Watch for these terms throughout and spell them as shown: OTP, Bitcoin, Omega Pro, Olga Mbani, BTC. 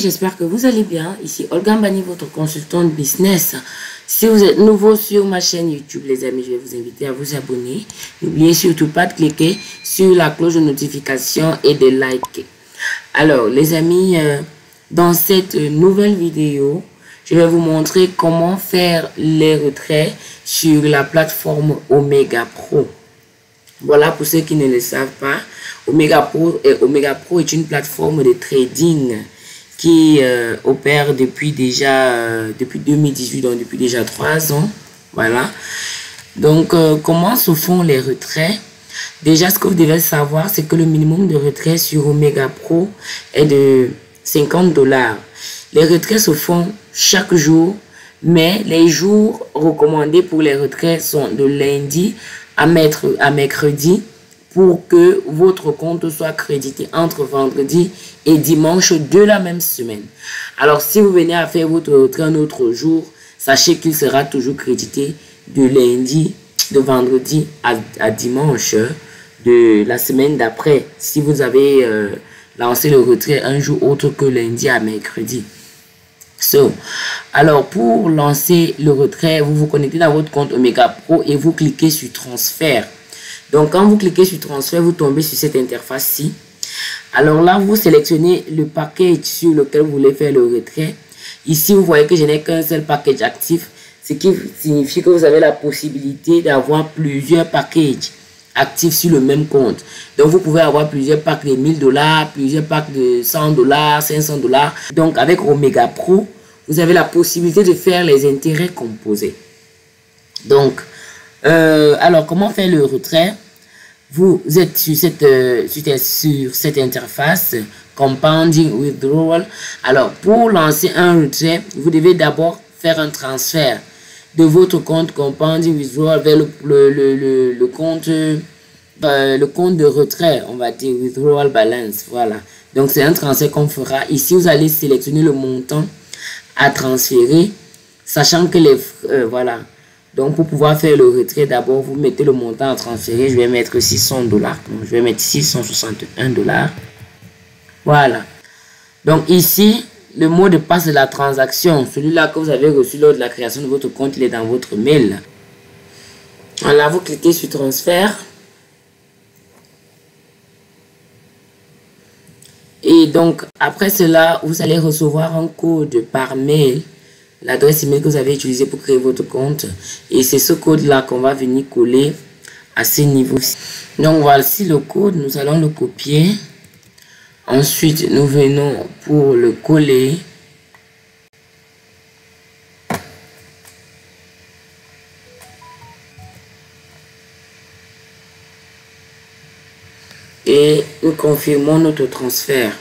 J'espère que vous allez bien. Ici Olga Mbani, votre consultante business. Si vous êtes nouveau sur ma chaîne YouTube, les amis, je vais vous inviter à vous abonner. N'oubliez surtout pas de cliquer sur la cloche de notification et de liker. Alors, les amis, dans cette nouvelle vidéo, je vais vous montrer comment faire les retraits sur la plateforme Omega Pro. Voilà, pour ceux qui ne le savent pas, Omega Pro est une plateforme de trading qui opère depuis 2018, donc depuis déjà 3 ans. Voilà, donc comment se font les retraits? Déjà, ce que vous devez savoir, c'est que le minimum de retrait sur Omega Pro est de 50$. Les retraits se font chaque jour, mais les jours recommandés pour les retraits sont de lundi à mercredi, pour que votre compte soit crédité entre vendredi et dimanche de la même semaine. Alors, si vous venez à faire votre retrait un autre jour, sachez qu'il sera toujours crédité de lundi, de vendredi à dimanche de la semaine d'après, si vous avez lancé le retrait un jour autre que lundi à mercredi. Alors, pour lancer le retrait, vous vous connectez dans votre compte Omega Pro et vous cliquez sur transfert. Donc, quand vous cliquez sur transfert, vous tombez sur cette interface-ci. Alors là, vous sélectionnez le package sur lequel vous voulez faire le retrait. Ici, vous voyez que je n'ai qu'un seul package actif, ce qui signifie que vous avez la possibilité d'avoir plusieurs packages actifs sur le même compte. Donc, vous pouvez avoir plusieurs packs de 1000$, plusieurs packs de 100$, 500$. Donc, avec Omega Pro, vous avez la possibilité de faire les intérêts composés. Donc, alors, comment faire le retrait? Vous êtes sur cette interface Compounding Withdrawal. Alors, pour lancer un retrait, vous devez d'abord faire un transfert de votre compte Compounding Withdrawal vers le compte de retrait, on va dire Withdrawal Balance. Voilà, donc c'est un transfert qu'on fera. Ici, vous allez sélectionner le montant à transférer, sachant que les voilà. Donc, pour pouvoir faire le retrait, d'abord, vous mettez le montant à transférer. Je vais mettre 600$. Donc, je vais mettre 661$. Voilà. Donc, ici, le mot de passe de la transaction, celui-là que vous avez reçu lors de la création de votre compte, il est dans votre mail. Voilà, vous cliquez sur transfert. Et donc, après cela, vous allez recevoir un code par mail. L'adresse email que vous avez utilisée pour créer votre compte, et c'est ce code là qu'on va venir coller à ce niveau. Donc voici le code, nous allons le copier. Ensuite, nous venons pour le coller. Et nous confirmons notre transfert.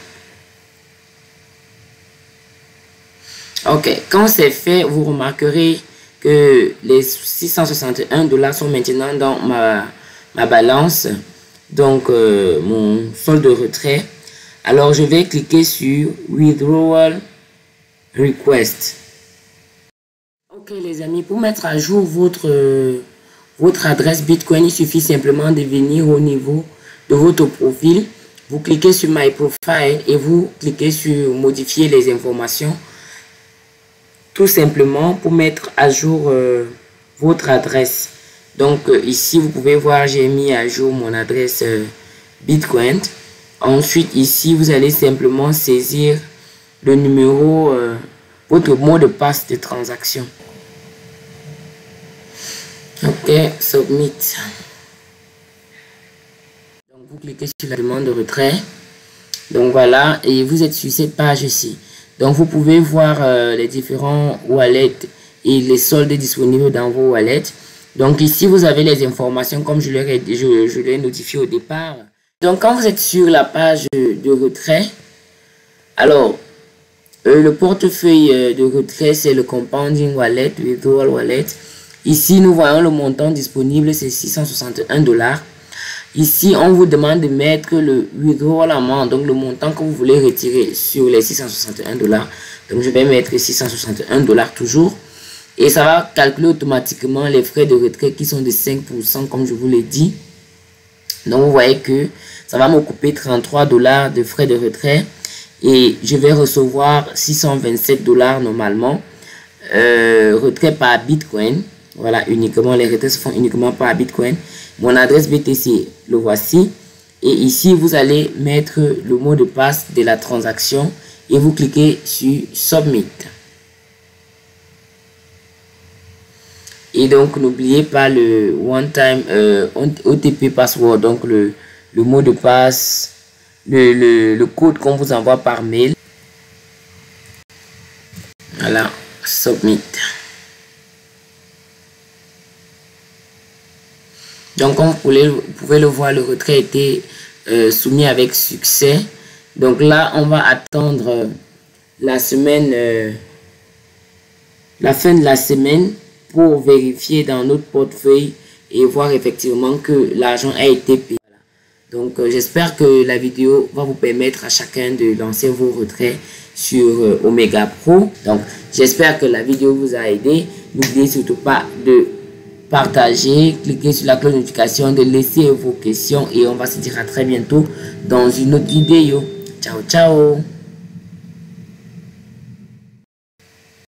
Ok, quand c'est fait, vous remarquerez que les 661$ sont maintenant dans ma balance, donc mon solde de retrait. Alors, je vais cliquer sur Withdrawal Request. Ok, les amis, pour mettre à jour votre adresse Bitcoin, il suffit simplement de venir au niveau de votre profil. Vous cliquez sur My Profile et vous cliquez sur Modifier les informations. Tout simplement pour mettre à jour votre adresse. Donc ici, vous pouvez voir, j'ai mis à jour mon adresse Bitcoin. Ensuite, ici, vous allez simplement saisir le numéro, votre mot de passe de transaction. Ok, submit. Donc, vous cliquez sur la demande de retrait. Donc voilà, et vous êtes sur cette page ici. Donc, vous pouvez voir les différents wallets et les soldes disponibles dans vos wallets. Donc, ici, vous avez les informations comme je l'ai notifié au départ. Donc, quand vous êtes sur la page de retrait, alors, le portefeuille de retrait, c'est le Compounding Wallet, le Withdrawal Wallet. Ici, nous voyons le montant disponible, c'est 661$. Ici, on vous demande de mettre le withdrawal amount, donc le montant que vous voulez retirer sur les 661$. Donc, je vais mettre 661$ toujours. Et ça va calculer automatiquement les frais de retrait qui sont de 5%, comme je vous l'ai dit. Donc, vous voyez que ça va me couper 33$ de frais de retrait. et je vais recevoir 627$ normalement. Retrait par Bitcoin. Voilà, uniquement, les retraits se font uniquement par Bitcoin. Mon adresse BTC, le voici. Et ici, vous allez mettre le mot de passe de la transaction et vous cliquez sur Submit. Et donc, n'oubliez pas le One Time OTP Password, donc le mot de passe, le code qu'on vous envoie par mail. Voilà, Submit. Donc, comme vous pouvez le voir, le retrait a été soumis avec succès. Donc là, on va attendre la semaine, la fin de la semaine pour vérifier dans notre portefeuille et voir effectivement que l'argent a été payé. Donc, j'espère que la vidéo va vous permettre à chacun de lancer vos retraits sur Omega Pro. Donc, j'espère que la vidéo vous a aidé. N'oubliez surtout pas de partagez, cliquez sur la cloche de notification, de laisser vos questions et on va se dire à très bientôt dans une autre vidéo. Ciao, ciao!